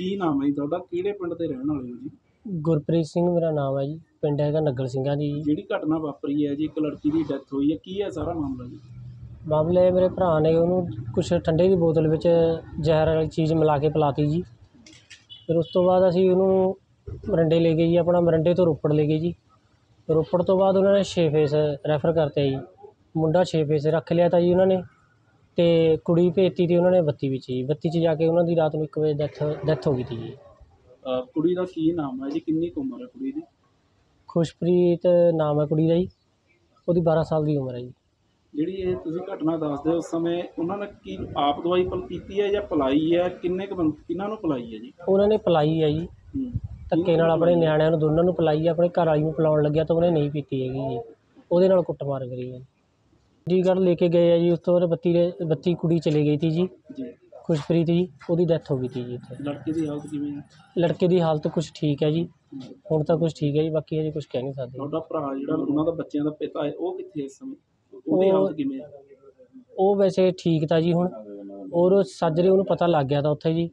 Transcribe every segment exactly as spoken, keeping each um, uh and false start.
ਕੀ ਨਾਮ ਹੈ ਜੀ ਤੁਹਾਡਾ, ਕਿਹੜੇ ਪਿੰਡ ਤੇ ਰਹਿਣ ਵਾਲੇ ਹੋ ਜੀ? ਗੁਰਪ੍ਰੀਤ ਸਿੰਘ ਮੇਰਾ ਨਾਮ ਹੈ ਜੀ, ਪਿੰਡ ਹੈਗਾ ਨਗਲ ਸਿੰਘਾਂ ਦੀ। ਜਿਹੜੀ ਘਟਨਾ ਵਾਪਰੀ ਹੈ ਜੀ, ਇੱਕ ਲੜਕੀ ਦੀ ਡੈਥ ਹੋਈ ਹੈ, ਕੀ ਹੈ ਸਾਰਾ ਮਾਮਲਾ ਜੀ? ਮਾਮਲਾ ਇਹ ਮੇਰੇ ਭਰਾ ਨੇ ਉਹਨੂੰ ਕੁਛ ਠੰਡੇ ਦੀ ਬੋਤਲ ਵਿੱਚ ਜ਼ਹਿਰ ਵਾਲੀ ਚੀਜ਼ ਮਿਲਾ ਕੇ ਪਿਲਾਤੀ ਜੀ। ਫਿਰ ਉਸ ਤੋਂ ਬਾਅਦ ਅਸੀਂ ਉਹਨੂੰ ਮਰਿੰਡੇ ਲੈ ਗਏ ਜੀ, ਆਪਣਾ ਮਰਿੰਡੇ ਤੋਂ ਰੋਪੜ ਲੈ ਗਏ ਜੀ। ਰੋਪੜ ਤੋਂ ਬਾਅਦ ਉਹਨਾਂ ਨੇ ਛੇ ਫੇਸ ਰੈਫਰ ਕਰਤੇ ਜੀ, ਮੁੰਡਾ ਛੇ ਫੇਸ ਰੱਖ ਲਿਆ ਤਾ ਜੀ ਉਹਨਾਂ ਨੇ, ਅਤੇ ਕੁੜੀ ਭੇਜਤੀ ਤੀ ਉਹਨਾਂ ਨੇ ਬੱਤੀ ਵਿੱਚ ਜੀ। ਬੱਤੀ 'ਚ ਜਾ ਕੇ ਉਹਨਾਂ ਦੀ ਰਾਤ ਨੂੰ ਇੱਕ ਵਜੇ ਡੈਥ ਡੈਥ ਹੋ ਗਈ ਤੀ ਜੀ। ਕੁੜੀ ਦਾ ਕੀ ਨਾਮ ਹੈ ਜੀ, ਕਿੰਨੀ ਕੁ ਉਮਰ ਹੈ ਕੁੜੀ ਦੀ? ਖੁਸ਼ਪ੍ਰੀਤ ਨਾਮ ਹੈ ਕੁੜੀ ਦਾ ਜੀ, ਉਹਦੀ ਬਾਰ੍ਹਾਂ ਸਾਲ ਦੀ ਉਮਰ ਹੈ ਜੀ। ਜਿਹੜੀ ਇਹ ਤੁਸੀਂ ਘਟਨਾ ਦੱਸਦੇ ਉਸ ਸਮੇਂ ਉਹਨਾਂ ਨੇ ਕੀ ਆਪ ਦਵਾਈ ਪੀਤੀ ਹੈ ਜਾਂ ਪਿਲਾਈ ਹੈ? ਕਿੰਨੇ ਕੁ ਬੰਦ ਕਿਹਨਾਂ ਨੂੰ ਪਿਲਾਈ ਹੈ ਜੀ? ਉਹਨਾਂ ਨੇ ਪਿਲਾਈ ਹੈ ਜੀ, ਧੱਕੇ ਨਾਲ ਆਪਣੇ ਨਿਆਣਿਆਂ ਨੂੰ ਦੋਨਾਂ ਨੂੰ ਪਿਲਾਈ ਹੈ। ਆਪਣੇ ਘਰ ਵਾਲੀ ਨੂੰ ਪਿਲਾਉਣ ਲੱਗਿਆ ਤਾਂ ਉਹਨੇ ਨਹੀਂ ਪੀਤੀ ਹੈਗੀ ਜੀ, ਉਹਦੇ ਨਾਲ ਕੁੱਟਮਾਰ ਕਰੀ ਹੈ ਜੀ। ਗੱਲ ਲੈ ਕੇ ਗਏ ਆ ਜੀ, ਉਸ ਤੋਂ ਬਾਅਦ ਬੱਤੀ ਦੇ ਬੱਤੀ ਕੁੜੀ ਚਲੀ ਗਈ ਤੀ ਜੀ, ਖੁਸ਼ਪ੍ਰੀਤ ਜੀ, ਉਹਦੀ ਡੈਥ ਹੋ ਗਈ ਤੀ ਜੀ ਇੱਥੇ। ਲੜਕੇ ਦੀ ਹਾਲਤ ਕਿਵੇਂ ਹੈ? ਲੜਕੇ ਦੀ ਹਾਲਤ ਕੁਛ ਠੀਕ ਹੈ ਜੀ, ਹੁਣ ਤਾਂ ਕੁਛ ਠੀਕ ਹੈ ਜੀ, ਬਾਕੀ ਹਜੇ ਕੁਛ ਕਹਿ ਨਹੀਂ ਸਕਦੇ। ਤੁਹਾਡਾ ਭਰਾ ਜਿਹੜਾ ਉਹਨਾਂ ਦਾ ਬੱਚਿਆਂ ਦਾ ਪਿਤਾ ਹੈ, ਉਹ ਕਿੱਥੇ ਇਸ ਸਮੇਂ, ਉਹਦੀ ਹਾਲਤ ਕਿਵੇਂ ਹੈ? ਉਹ ਵੈਸੇ ਠੀਕ ਤਾਂ ਜੀ ਹੁਣ, ਔਰ ਸਾਜਰੇ ਉਹਨੂੰ ਪਤਾ ਲੱਗ ਗਿਆ ਤਾਂ ਉੱਥੇ ਜੀ,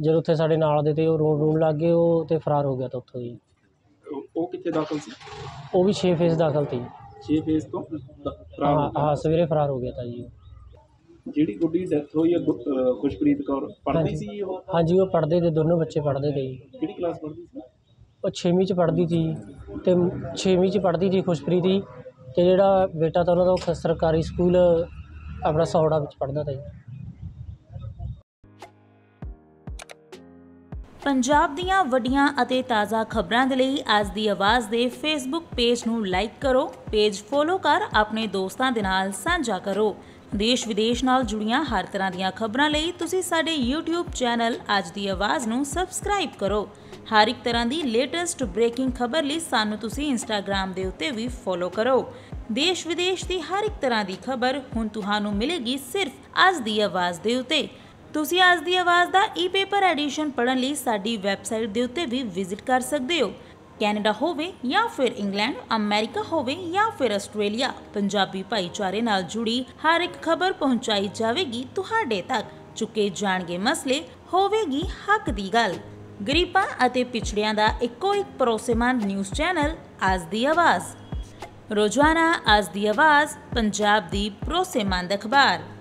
ਜਦੋਂ ਉੱਥੇ ਸਾਡੇ ਨਾਲ ਦੇ ਤੇ ਉਹ ਰੋਣ ਰੋਣ ਲੱਗ ਗਏ, ਉਹ ਤੇ ਫਰਾਰ ਹੋ ਗਿਆ ਤਾਂ ਉੱਥੋਂ ਜੀ। ਉਹ ਕਿੱਥੇ ਦਾਖਲ ਸੀ? ਉਹ ਵੀ ਛੇ ਫੇਸ ਦਾਖਲ ਸੀ। ਛੇ ਫੇਸ ਤੋਂ ਹਾਂ ਹਾਂ ਸਵੇਰੇ ਫਰਾਰ ਹੋ ਗਿਆ ਤਾਂ ਜੀ। ਜਿਹੜੀ ਗੁੱਡੀ ਦੀ ਡੈਥ ਹੋਈ ਹੈ ਖੁਸ਼ਪ੍ਰੀਤ ਕੌਰ, ਪੜ੍ਹਦੀ ਸੀ ਉਹ? ਹਾਂਜੀ, ਉਹ ਪੜ੍ਹਦੇ ਤੇ ਦੋਨੋਂ ਬੱਚੇ ਪੜ੍ਹਦੇ ਤੇ ਜੀ। ਕਿਹੜੀ ਕਲਾਸ ਪੜ੍ਹਦੀ ਸੀ? ਉਹ ਛੇਵੀਂ 'ਚ ਪੜ੍ਹਦੀ ਸੀ ਅਤੇ ਛੇਵੀਂ 'ਚ ਪੜ੍ਹਦੀ ਸੀ ਖੁਸ਼ਪ੍ਰੀਤ ਜੀ, ਅਤੇ ਜਿਹੜਾ ਬੇਟਾ ਤਾਂ ਉਹਨਾਂ ਦਾ ਉਹ ਸਰਕਾਰੀ ਸਕੂਲ ਆਪਣਾ ਸੌੜਾ ਵਿੱਚ ਪੜ੍ਹਦਾ ਤਾ ਜੀ। ਪੰਜਾਬ ਦੀਆਂ ਵੱਡੀਆਂ ਅਤੇ ਤਾਜ਼ਾ ਖਬਰਾਂ ਦੇ ਲਈ ਅੱਜ ਦੀ ਆਵਾਜ਼ ਦੇ ਫੇਸਬੁੱਕ ਪੇਜ ਨੂੰ ਲਾਈਕ ਕਰੋ, ਪੇਜ ਫੋਲੋ ਕਰ ਆਪਣੇ ਦੋਸਤਾਂ ਦੇ ਨਾਲ ਸਾਂਝਾ ਕਰੋ। ਦੇਸ਼ ਵਿਦੇਸ਼ ਨਾਲ ਜੁੜੀਆਂ ਹਰ ਤਰ੍ਹਾਂ ਦੀਆਂ ਖਬਰਾਂ ਲਈ ਤੁਸੀਂ ਸਾਡੇ YouTube ਚੈਨਲ ਅੱਜ ਦੀ ਆਵਾਜ਼ ਨੂੰ ਸਬਸਕ੍ਰਾਈਬ ਕਰੋ। ਹਰ ਇੱਕ ਤਰ੍ਹਾਂ ਦੀ ਲੇਟੈਸਟ ਬ੍ਰੇਕਿੰਗ ਖਬਰ ਲਈ ਸਾਨੂੰ ਤੁਸੀਂ Instagram ਦੇ ਉੱਤੇ ਵੀ ਫੋਲੋ ਕਰੋ। ਦੇਸ਼ ਵਿਦੇਸ਼ ਦੀ ਹਰ ਇੱਕ ਤਰ੍ਹਾਂ ਦੀ ਖਬਰ ਹੁਣ ਤੁਹਾਨੂੰ ਮਿਲੇਗੀ ਸਿਰਫ ਅੱਜ ਦੀ ਆਵਾਜ਼ ਦੇ ਉੱਤੇ। ਤੁਸੀਂ ਅੱਜ ਦੀ ਆਵਾਜ਼ ਦਾ ਈ ਪੇਪਰ ਐਡੀਸ਼ਨ ਪੜ੍ਹਨ ਲਈ ਸਾਡੀ ਵੈਬਸਾਈਟ ਦੇ ਉੱਤੇ ਵੀ ਵਿਜ਼ਿਟ ਕਰ ਸਕਦੇ ਹੋ। ਕੈਨੇਡਾ ਹੋਵੇ ਜਾਂ ਫਿਰ ਇੰਗਲੈਂਡ, ਅਮਰੀਕਾ ਹੋਵੇ ਜਾਂ ਫਿਰ ਆਸਟ੍ਰੇਲੀਆ, ਪੰਜਾਬੀ ਭਾਈਚਾਰੇ ਨਾਲ ਜੁੜੀ ਹਰ ਇੱਕ ਖਬਰ ਪਹੁੰਚਾਈ ਜਾਵੇਗੀ ਤੁਹਾਡੇ ਤੱਕ। ਚੁੱਕੇ ਜਾਣਗੇ ਮਸਲੇ, ਹੋਵੇਗੀ ਹੱਕ ਦੀ ਗੱਲ। ਗਰੀਬਾਂ ਅਤੇ ਪਿਛੜਿਆਂ ਦਾ ਇੱਕੋ ਇੱਕ ਭਰੋਸੇਮੰਦ ਨਿਊਜ਼ ਚੈਨਲ ਅੱਜ ਦੀ ਆਵਾਜ਼। ਰੋਜ਼ਾਨਾ ਅੱਜ ਦੀ ਆਵਾਜ਼, ਪੰਜਾਬ ਦੀ ਭਰੋਸੇਮੰਦ ਅਖਬਾਰ।